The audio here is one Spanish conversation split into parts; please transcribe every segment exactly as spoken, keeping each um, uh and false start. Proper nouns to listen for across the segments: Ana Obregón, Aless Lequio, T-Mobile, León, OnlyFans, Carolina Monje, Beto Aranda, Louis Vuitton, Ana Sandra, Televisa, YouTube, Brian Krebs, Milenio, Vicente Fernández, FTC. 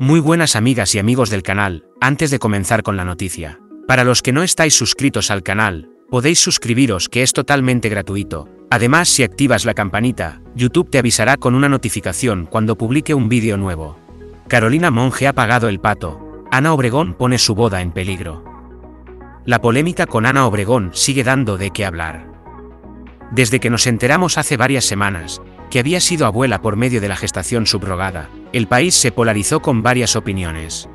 Muy buenas amigas y amigos del canal, antes de comenzar con la noticia, para los que no estáis suscritos al canal, podéis suscribiros que es totalmente gratuito. Además, si activas la campanita, YouTube te avisará con una notificación cuando publique un vídeo nuevo. Carolina Monje ha pagado el pato. Ana Obregón pone su boda en peligro. La polémica con Ana Obregón sigue dando de qué hablar. Desde que nos enteramos hace varias semanas que había sido abuela por medio de la gestación subrogada, el país se polarizó con varias opiniones.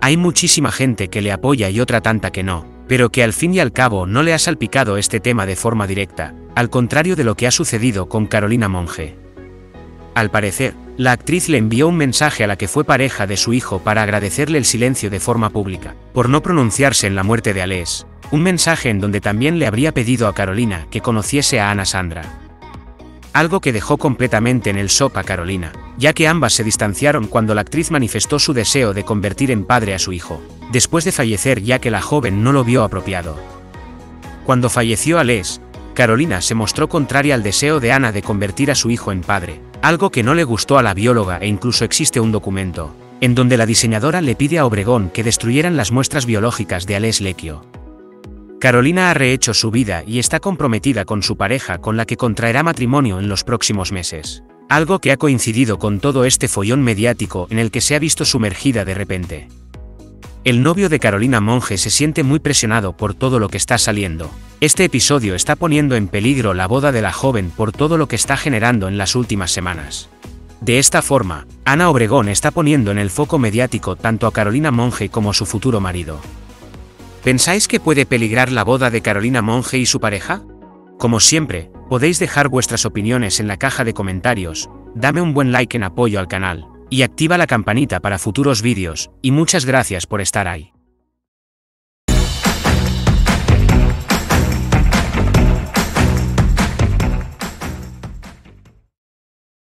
Hay muchísima gente que le apoya y otra tanta que no, pero que al fin y al cabo no le ha salpicado este tema de forma directa, al contrario de lo que ha sucedido con Carolina Monje. Al parecer, la actriz le envió un mensaje a la que fue pareja de su hijo para agradecerle el silencio de forma pública, por no pronunciarse en la muerte de Aless, un mensaje en donde también le habría pedido a Carolina que conociese a Ana Sandra. Algo que dejó completamente en el shock a Carolina, ya que ambas se distanciaron cuando la actriz manifestó su deseo de convertir en padre a su hijo, después de fallecer, ya que la joven no lo vio apropiado. Cuando falleció Aless, Carolina se mostró contraria al deseo de Ana de convertir a su hijo en padre, algo que no le gustó a la bióloga, e incluso existe un documento en donde la diseñadora le pide a Obregón que destruyeran las muestras biológicas de Aless Lequio. Carolina ha rehecho su vida y está comprometida con su pareja, con la que contraerá matrimonio en los próximos meses. Algo que ha coincidido con todo este follón mediático en el que se ha visto sumergida de repente. El novio de Carolina Monje se siente muy presionado por todo lo que está saliendo. Este episodio está poniendo en peligro la boda de la joven por todo lo que está generando en las últimas semanas. De esta forma, Ana Obregón está poniendo en el foco mediático tanto a Carolina Monje como a su futuro marido. ¿Pensáis que puede peligrar la boda de Carolina Monje y su pareja? Como siempre, podéis dejar vuestras opiniones en la caja de comentarios, dame un buen like en apoyo al canal, y activa la campanita para futuros vídeos, y muchas gracias por estar ahí.